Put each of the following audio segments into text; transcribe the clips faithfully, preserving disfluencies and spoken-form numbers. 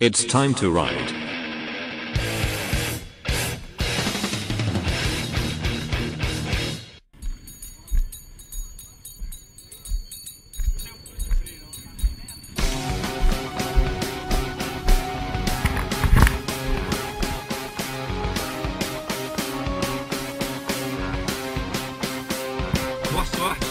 It's time to ride. What's what? Whoa!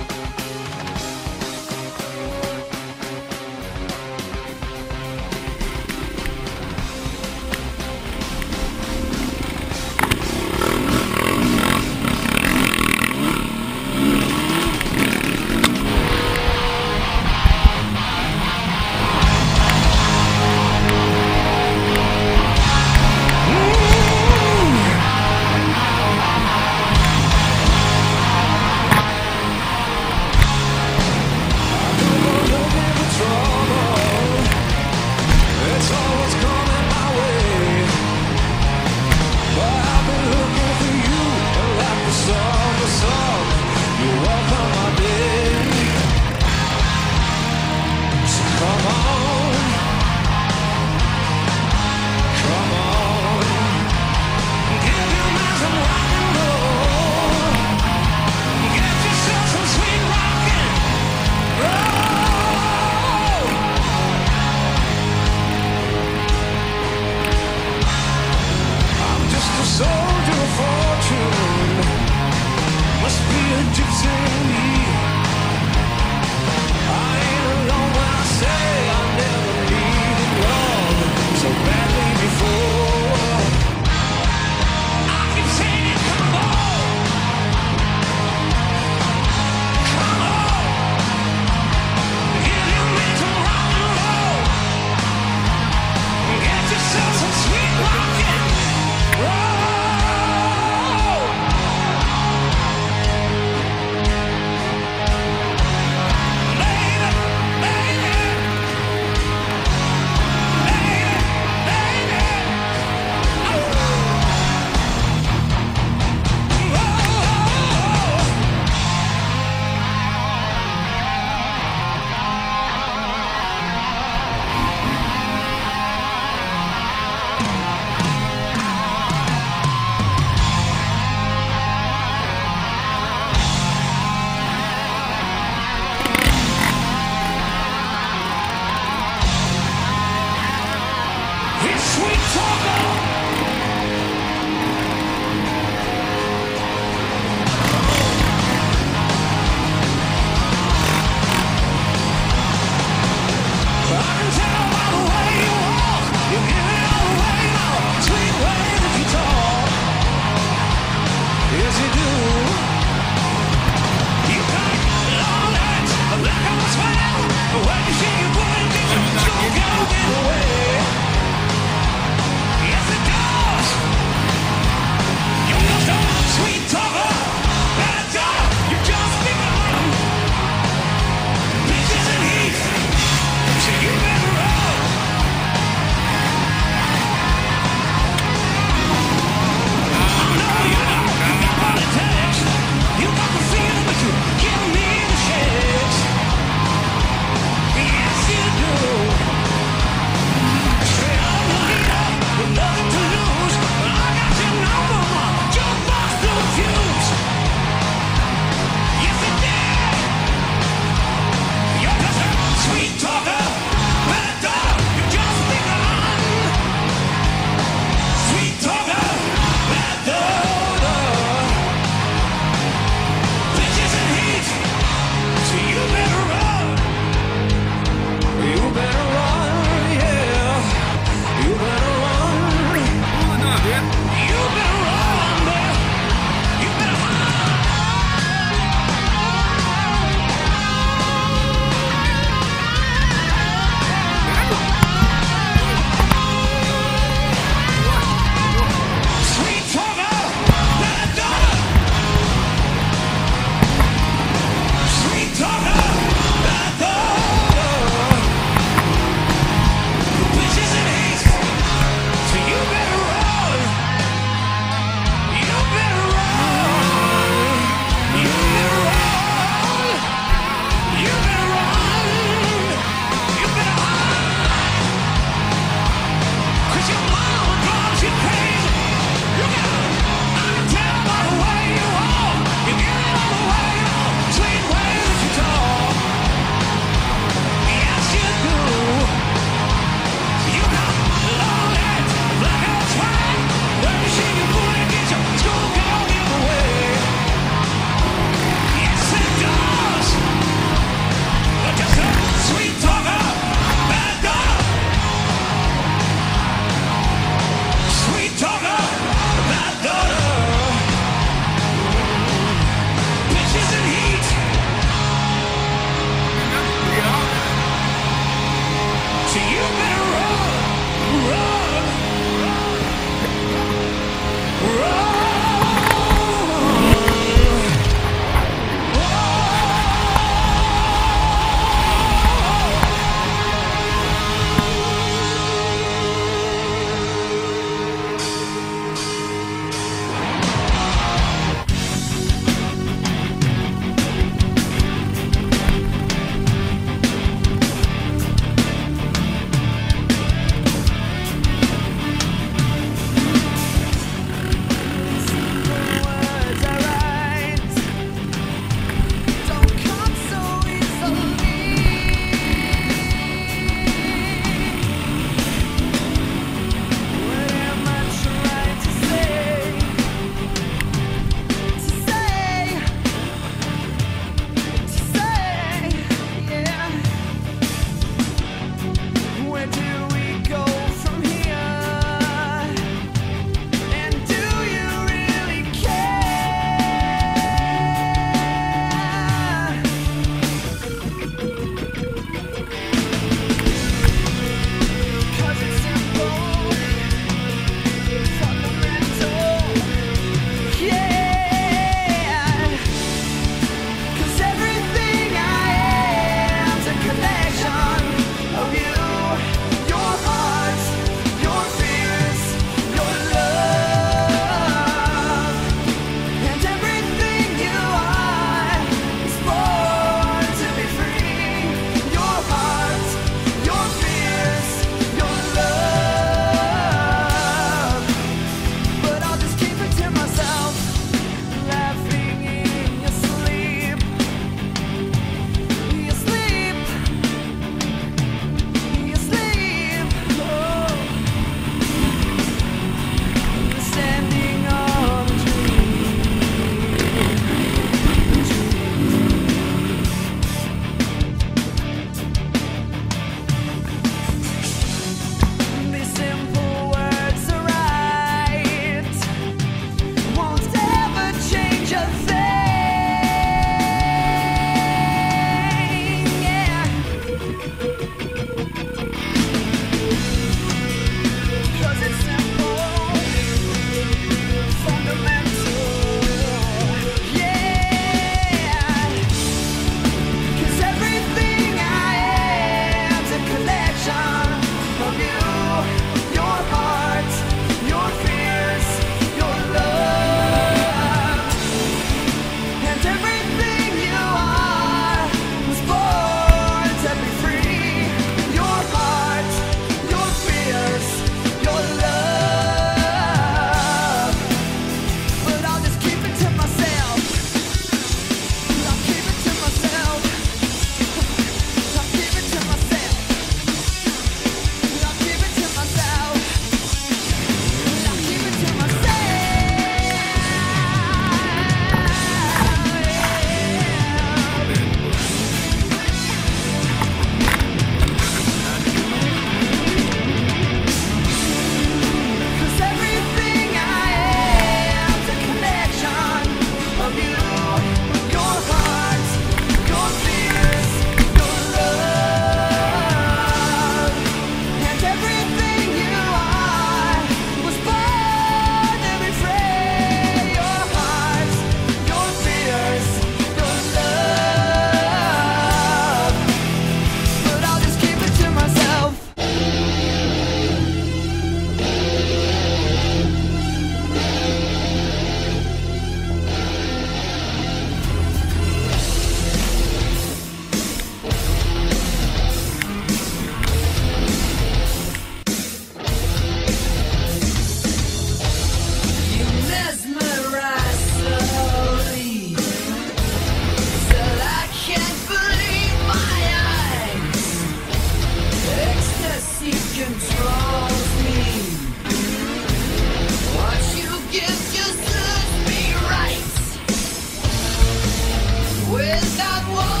is not one.